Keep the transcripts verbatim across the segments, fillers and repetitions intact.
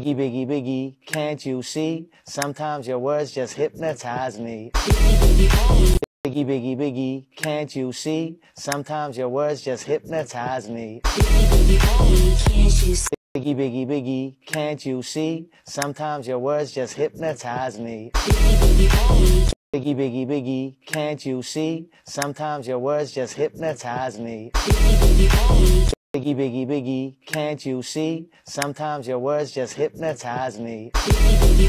Biggie, Biggie, Biggie, can't you see? Sometimes your words just hypnotize me. Biggie, Biggie, Biggie, can't you see? Sometimes your words just hypnotize me. Biggie, Biggie, can't you see? Biggie, Biggie, Biggie, can't you see? Sometimes your words just hypnotize me. Biggie, Biggie, Biggie, can't you see? Sometimes your words just hypnotize me. Biggie, Biggie, Biggie, can't you see? Sometimes your words just hypnotize me. Biggie, Biggie, Biggie,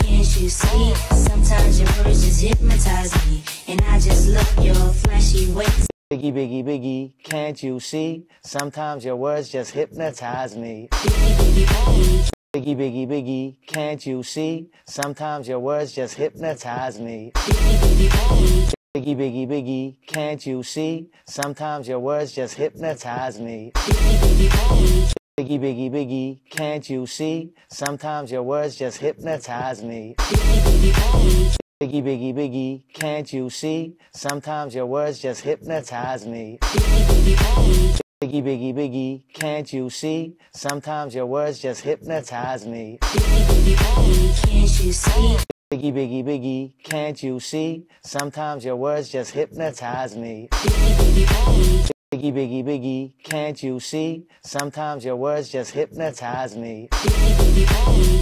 can't you see? Sometimes your words just hypnotize me, and I just love your flashy ways. Biggie, Biggie, Biggie, can't you see? Sometimes your words just hypnotize me. Biggie, Biggie, Biggie, Biggie, Biggie, Biggie, can't you see? Sometimes your words just hypnotize me. Biggie, Biggie, Biggie, Biggie, Biggie, Biggie, can't you see? Sometimes your words just hypnotize me. Biggie, Biggie, Biggie, Biggie, Biggie, Biggie, can't you see? Sometimes your words just hypnotize me. Biggie, Biggie, Biggie, Biggie, Biggie, Biggie, can't you see? Sometimes your words just hypnotize me. Biggie, Biggie, Biggie, Biggie, Biggie, Biggie, can't you see? Sometimes your words just hypnotize me. Biggie, Biggie, Biggie, can't you see? Biggie, Biggie, Biggie, can't you see? Sometimes your words just hypnotize me. Biggie, Biggie, Biggie, Biggie, can't you see? Sometimes your words just hypnotize me. Biggie, Biggie, Biggie,